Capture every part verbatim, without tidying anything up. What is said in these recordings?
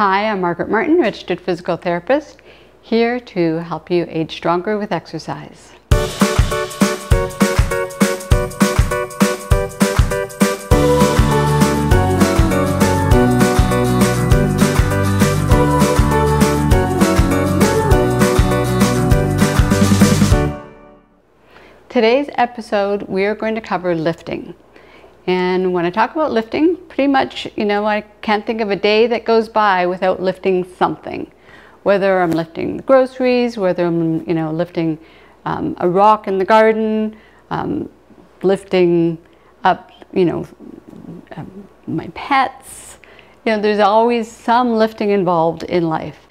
Hi, I'm Margaret Martin, registered physical therapist, here to help you age stronger with exercise. Today's episode, we are going to cover lifting. And when I talk about lifting, pretty much, you know, I can't think of a day that goes by without lifting something. Whether I'm lifting groceries, whether I'm, you know, lifting um, a rock in the garden, um, lifting up, you know, um, my pets. You know, there's always some lifting involved in life.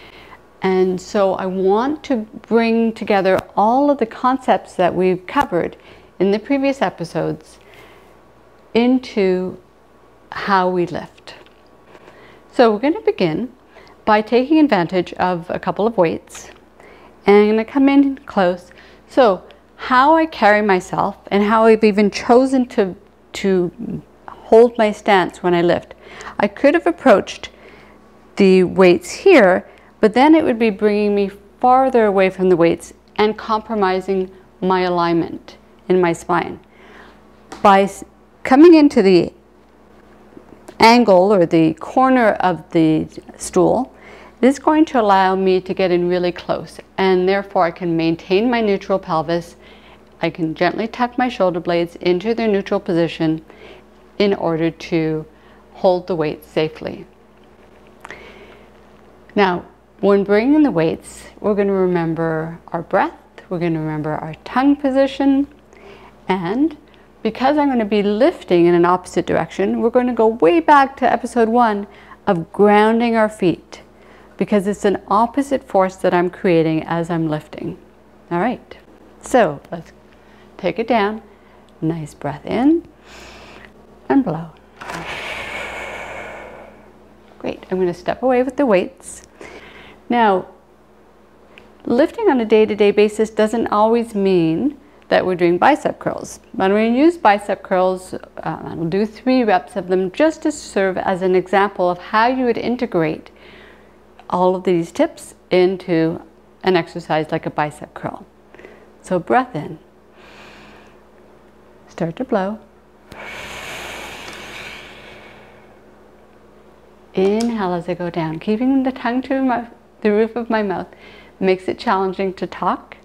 And so I want to bring together all of the concepts that we've covered in the previous episodes into how we lift. So we're going to begin by taking advantage of a couple of weights, and I'm going to come in close. So how I carry myself and how I've even chosen to to hold my stance when I lift. I could have approached the weights here, but then it would be bringing me farther away from the weights and compromising my alignment in my spine. By coming into the angle or the corner of the stool, this is going to allow me to get in really close, and therefore I can maintain my neutral pelvis. I can gently tuck my shoulder blades into their neutral position in order to hold the weight safely. Now, when bringing the weights, we're going to remember our breath, we're going to remember our tongue position, and because I'm going to be lifting in an opposite direction, we're going to go way back to episode one of grounding our feet, because it's an opposite force that I'm creating as I'm lifting. All right, so let's take it down. Nice breath in and blow. Great, I'm going to step away with the weights. Now, lifting on a day-to-day basis doesn't always mean that we're doing bicep curls. When we use bicep curls, uh, I'll do three reps of them just to serve as an example of how you would integrate all of these tips into an exercise like a bicep curl. So breath in, start to blow. Inhale as I go down, keeping the tongue to my, the roof of my mouth makes it challenging to talk.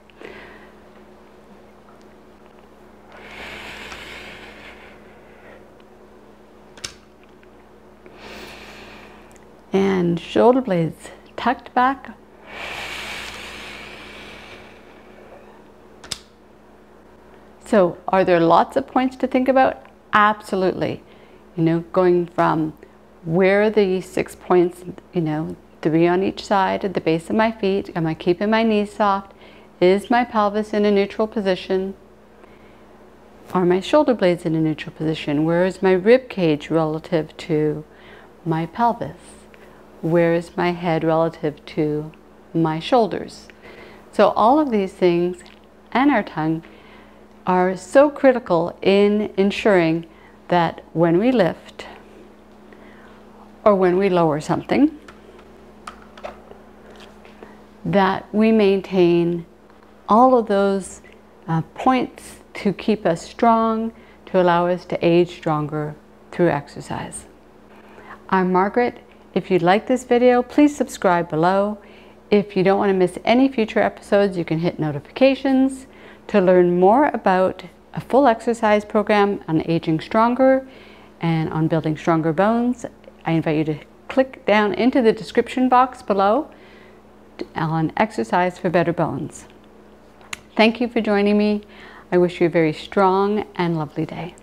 And shoulder blades tucked back. So are there lots of points to think about? Absolutely. You know, going from where are the six points, you know, three on each side at the base of my feet. Am I keeping my knees soft? Is my pelvis in a neutral position? Are my shoulder blades in a neutral position? Where is my rib cage relative to my pelvis? Where is my head relative to my shoulders? So all of these things and our tongue are so critical in ensuring that when we lift or when we lower something, that we maintain all of those uh, points to keep us strong, to allow us to age stronger through exercise. I'm Margaret. If you like this video, please subscribe below. If you don't want to miss any future episodes, you can hit notifications. To learn more about a full exercise program on aging stronger and on building stronger bones, I invite you to click down into the description box below on Exercise for Better Bones. Thank you for joining me. I wish you a very strong and lovely day.